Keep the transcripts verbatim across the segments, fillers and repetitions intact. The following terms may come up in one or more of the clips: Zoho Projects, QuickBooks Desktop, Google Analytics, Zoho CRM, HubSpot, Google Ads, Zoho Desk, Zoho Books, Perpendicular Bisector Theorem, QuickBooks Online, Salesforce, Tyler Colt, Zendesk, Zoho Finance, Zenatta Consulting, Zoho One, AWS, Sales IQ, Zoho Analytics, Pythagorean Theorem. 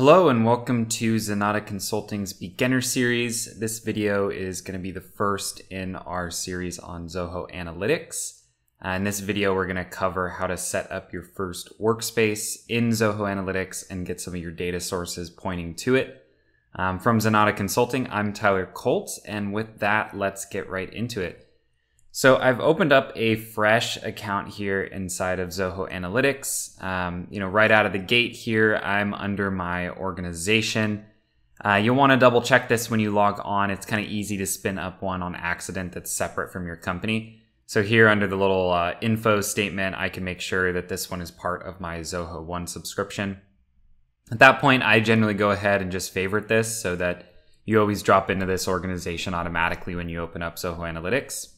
Hello and welcome to Zenatta Consulting's Beginner Series. This video is going to be the first in our series on Zoho Analytics. Uh, in this video, we're going to cover how to set up your first workspace in Zoho Analytics and get some of your data sources pointing to it. Um, from Zenatta Consulting, I'm Tyler Colt, and with that, let's get right into it. So I've opened up a fresh account here inside of Zoho Analytics. Um, you know, right out of the gate here, I'm under my organization. Uh, you'll want to double check this when you log on. It's kind of easy to spin up one on accident that's separate from your company. So here under the little uh, info statement, I can make sure that this one is part of my Zoho One subscription. At that point, I generally go ahead and just favorite this so that you always drop into this organization automatically when you open up Zoho Analytics.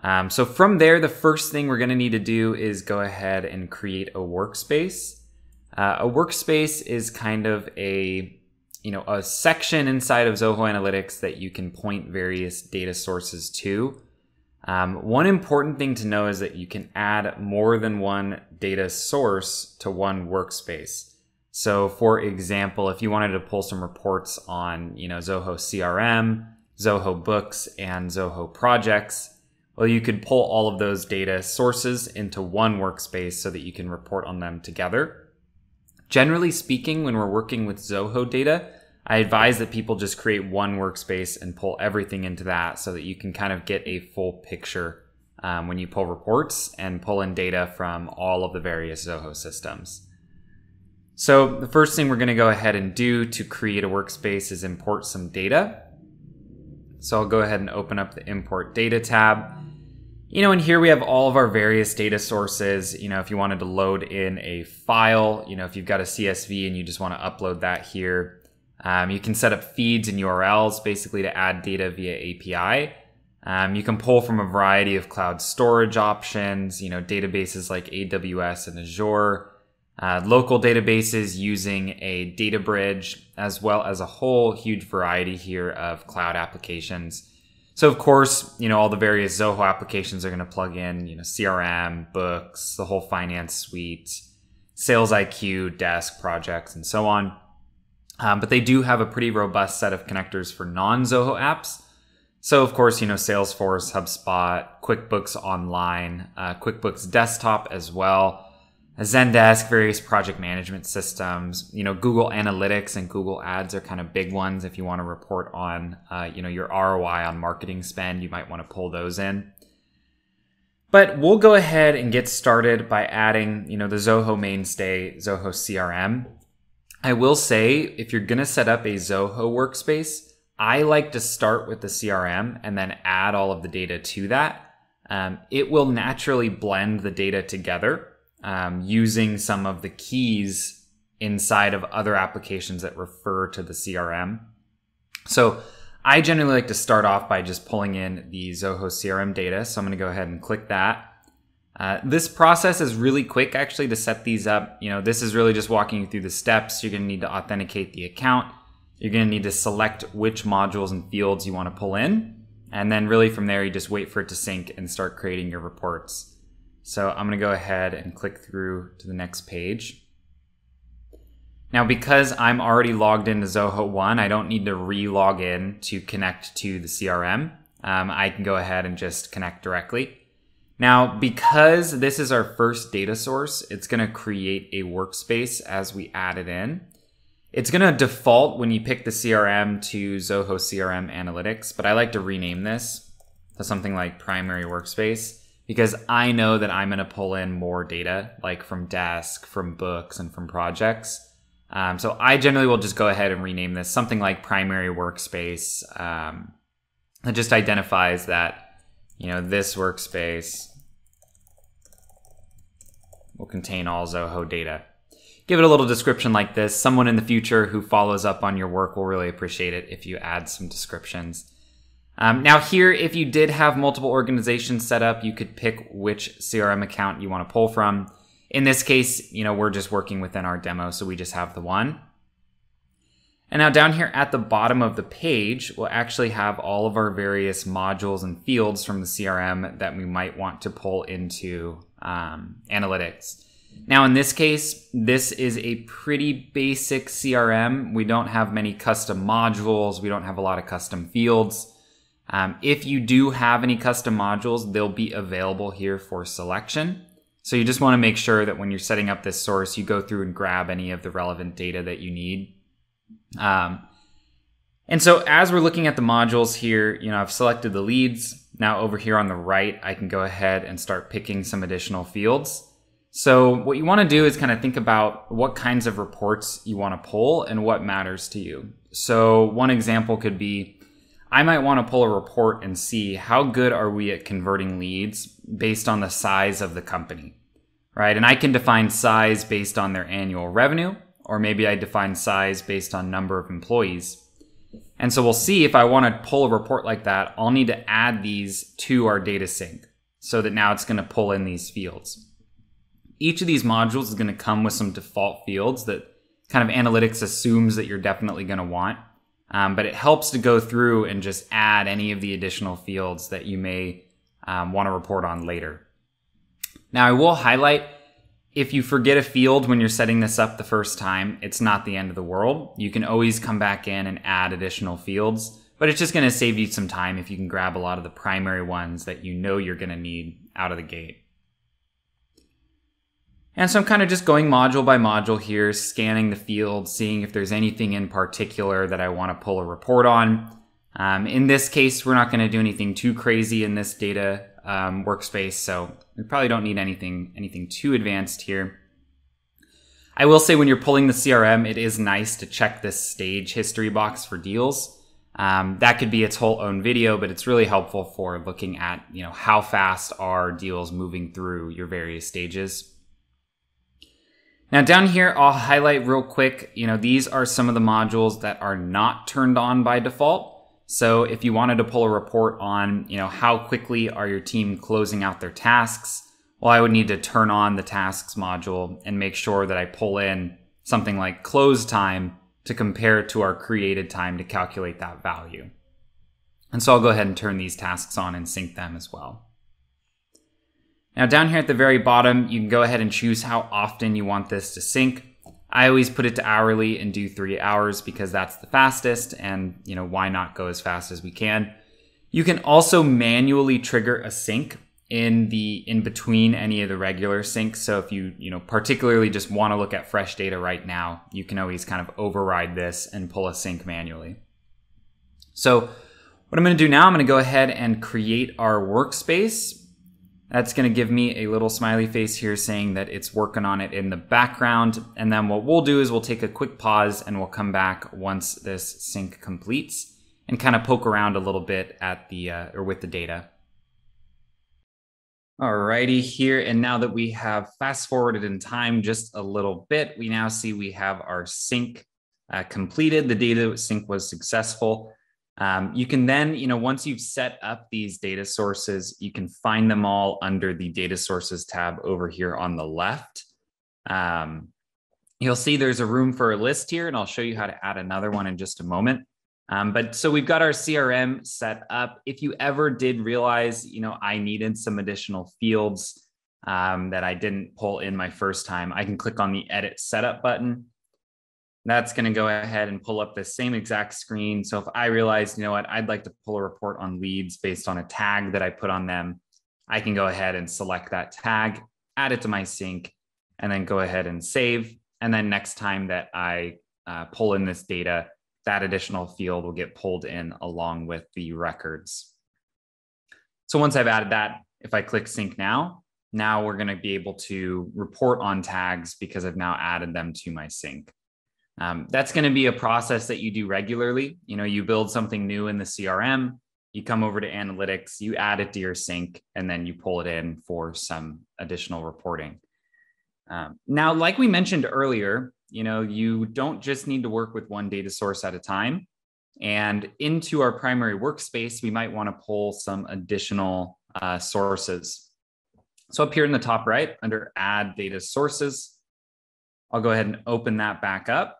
Um, so from there, the first thing we're going to need to do is go ahead and create a workspace. Uh, a workspace is kind of a, you know, a section inside of Zoho Analytics that you can point various data sources to. Um, one important thing to know is that you can add more than one data source to one workspace. So for example, if you wanted to pull some reports on, you know, Zoho C R M, Zoho Books, and Zoho Projects, well, you could pull all of those data sources into one workspace so that you can report on them together. Generally speaking, when we're working with Zoho data, I advise that people just create one workspace and pull everything into that so that you can kind of get a full picture um, when you pull reports and pull in data from all of the various Zoho systems. So the first thing we're going to go ahead and do to create a workspace is import some data. So I'll go ahead and open up the Import Data tab. You know, and here we have all of our various data sources. You know, if you wanted to load in a file, you know, if you've got a C S V and you just want to upload that here, um, you can set up feeds and U R Ls basically to add data via A P I. Um, you can pull from a variety of cloud storage options, you know, databases like A W S and Azure, uh, local databases using a data bridge, as well as a whole huge variety here of cloud applications. So of course, you know, all the various Zoho applications are going to plug in, you know, C R M, Books, the whole Finance suite, Sales I Q, Desk, Projects, and so on. Um, but they do have a pretty robust set of connectors for non-Zoho apps. So of course, you know, Salesforce, HubSpot, QuickBooks Online, uh, QuickBooks Desktop as well, Zendesk, various project management systems, you know, Google Analytics and Google Ads are kind of big ones. If you want to report on, uh, you know, your R O I on marketing spend, you might want to pull those in. But we'll go ahead and get started by adding, you know, the Zoho mainstay, Zoho C R M. I will say, if you're going to set up a Zoho workspace, I like to start with the C R M and then add all of the data to that. Um, it will naturally blend the data together. Um, using some of the keys inside of other applications that refer to the C R M. So I generally like to start off by just pulling in the Zoho C R M data. So I'm going to go ahead and click that. Uh, this process is really quick actually to set these up. You know, this is really just walking you through the steps. You're going to need to authenticate the account. You're going to need to select which modules and fields you want to pull in. And then really from there, you just wait for it to sync and start creating your reports. So I'm going to go ahead and click through to the next page. Now, because I'm already logged into Zoho One, I don't need to re-log in to connect to the C R M. Um, I can go ahead and just connect directly. Now, because this is our first data source, it's going to create a workspace as we add it in. It's going to default when you pick the C R M to Zoho C R M Analytics, but I like to rename this to something like Primary Workspace, because I know that I'm going to pull in more data, like from Desk, from Books, and from Projects. Um, so I generally will just go ahead and rename this something like Primary Workspace. Um, it just identifies that, you know, this workspace will contain all Zoho data. Give it a little description like this. Someone in the future who follows up on your work will really appreciate it if you add some descriptions. Um, now here, if you did have multiple organizations set up, you could pick which C R M account you want to pull from. In this case, you know, we're just working within our demo, so we just have the one. And now down here at the bottom of the page, we'll actually have all of our various modules and fields from the C R M that we might want to pull into um, analytics. Now in this case, this is a pretty basic C R M. We don't have many custom modules. We don't have a lot of custom fields. Um, if you do have any custom modules, they'll be available here for selection. So you just want to make sure that when you're setting up this source, you go through and grab any of the relevant data that you need. Um, and so as we're looking at the modules here, you know, I've selected the leads. Now over here on the right, I can go ahead and start picking some additional fields. So what you want to do is kind of think about what kinds of reports you want to pull and what matters to you. So one example could be, I might want to pull a report and see how good are we at converting leads based on the size of the company, right? And I can define size based on their annual revenue, or maybe I define size based on number of employees. And so we'll see if I want to pull a report like that, I'll need to add these to our data sync so that now it's going to pull in these fields. Each of these modules is going to come with some default fields that kind of analytics assumes that you're definitely going to want. Um, but it helps to go through and just add any of the additional fields that you may um, want to report on later. Now I will highlight, if you forget a field when you're setting this up the first time, it's not the end of the world. You can always come back in and add additional fields, but it's just going to save you some time if you can grab a lot of the primary ones that you know you're going to need out of the gate. And so I'm kind of just going module by module here, scanning the field, seeing if there's anything in particular that I want to pull a report on. Um, in this case, we're not going to do anything too crazy in this data um, workspace, so we probably don't need anything, anything too advanced here. I will say when you're pulling the C R M, it is nice to check this stage history box for deals. Um, that could be its whole own video, but it's really helpful for looking at, you know, how fast are deals moving through your various stages. Now down here, I'll highlight real quick, you know, these are some of the modules that are not turned on by default. So if you wanted to pull a report on, you know, how quickly are your team closing out their tasks? Well, I would need to turn on the tasks module and make sure that I pull in something like close time to compare to our created time to calculate that value. And so I'll go ahead and turn these tasks on and sync them as well. Now down here at the very bottom, you can go ahead and choose how often you want this to sync. I always put it to hourly and do three hours because that's the fastest, and you know, why not go as fast as we can. You can also manually trigger a sync in the in between any of the regular syncs. So if you, you know, particularly just want to look at fresh data right now, you can always kind of override this and pull a sync manually. So what I'm going to do now, I'm going to go ahead and create our workspace. That's going to give me a little smiley face here saying that it's working on it in the background. And then what we'll do is we'll take a quick pause and we'll come back once this sync completes and kind of poke around a little bit at the uh, or with the data. Alrighty here. And now that we have fast forwarded in time just a little bit, we now see we have our sync uh, completed. The data sync was successful. Um, you can then, you know, once you've set up these data sources, you can find them all under the data sources tab over here on the left. Um, you'll see there's a room for a list here, and I'll show you how to add another one in just a moment. Um, but so we've got our C R M set up. If you ever did realize, you know, I needed some additional fields um, that I didn't pull in my first time, I can click on the Edit Setup button. That's going to go ahead and pull up the same exact screen. So if I realize, you know what, I'd like to pull a report on leads based on a tag that I put on them, I can go ahead and select that tag, add it to my sync, and then go ahead and save. And then next time that I uh, pull in this data, that additional field will get pulled in along with the records. So once I've added that, if I click sync now, now we're going to be able to report on tags because I've now added them to my sync. Um, that's going to be a process that you do regularly. You know, you build something new in the C R M, you come over to analytics, you add it to your sync, and then you pull it in for some additional reporting. Um, now, like we mentioned earlier, you know, you don't just need to work with one data source at a time. And into our primary workspace, we might want to pull some additional uh, sources. So up here in the top right, under Add Data Sources, I'll go ahead and open that back up.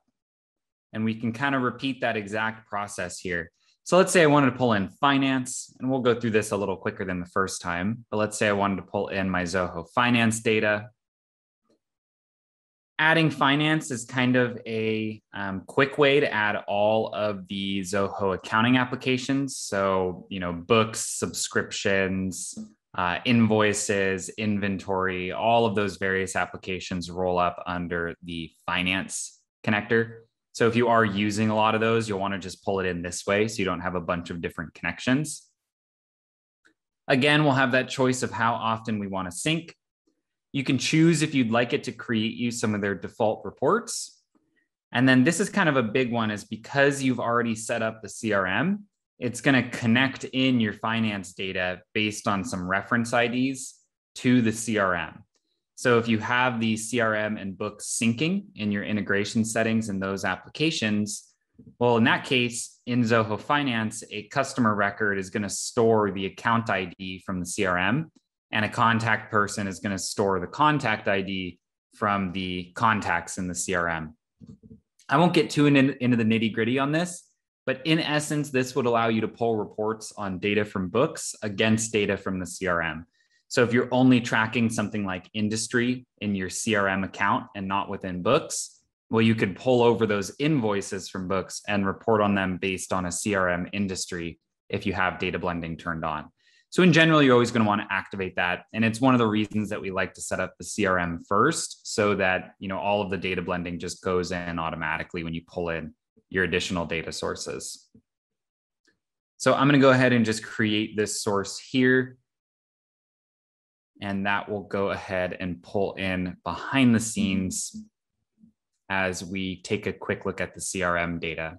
And we can kind of repeat that exact process here. So let's say I wanted to pull in finance, and we'll go through this a little quicker than the first time. But let's say I wanted to pull in my Zoho Finance data. adding finance is kind of a um, quick way to add all of the Zoho accounting applications. So, you know, books, subscriptions, uh, invoices, inventory, all of those various applications roll up under the finance connector. So if you are using a lot of those, you'll want to just pull it in this way so you don't have a bunch of different connections. Again, we'll have that choice of how often we want to sync. You can choose if you'd like it to create you some of their default reports. And then this is kind of a big one, is because you've already set up the C R M, it's going to connect in your finance data based on some reference I Ds to the C R M. So if you have the C R M and books syncing in your integration settings in those applications, well, in that case, in Zoho Finance, a customer record is going to store the account I D from the C R M, and a contact person is going to store the contact I D from the contacts in the C R M. I won't get too in, into the nitty gritty on this, but in essence, this would allow you to pull reports on data from books against data from the C R M. So if you're only tracking something like industry in your C R M account and not within books, well, you could pull over those invoices from books and report on them based on a C R M industry if you have data blending turned on. So in general, you're always going to want to activate that. And it's one of the reasons that we like to set up the C R M first, so that, you know, all of the data blending just goes in automatically when you pull in your additional data sources. So I'm going to go ahead and just create this source here. And that will go ahead and pull in behind the scenes as we take a quick look at the C R M data.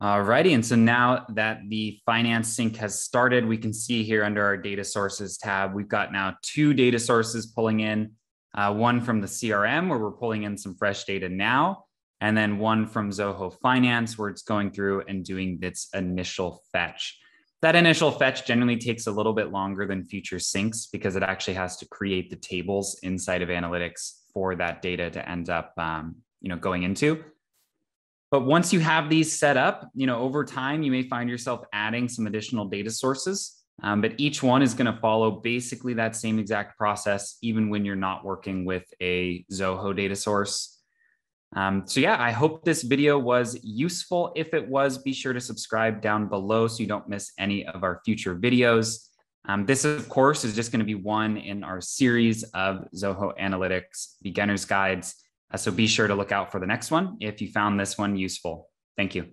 All righty, and so now that the finance sync has started, we can see here under our data sources tab, we've got now two data sources pulling in, uh, one from the C R M where we're pulling in some fresh data now, and then one from Zoho Finance where it's going through and doing its initial fetch. That initial fetch generally takes a little bit longer than future syncs because it actually has to create the tables inside of analytics for that data to end up um, you know, going into. But once you have these set up, you know, over time, you may find yourself adding some additional data sources, um, but each one is going to follow basically that same exact process, even when you're not working with a Zoho data source. Um, so yeah, I hope this video was useful. If it was, be sure to subscribe down below so you don't miss any of our future videos. Um, this, of course, is just going to be one in our series of Zoho Analytics Beginner's Guides. So be sure to look out for the next one if you found this one useful. Thank you.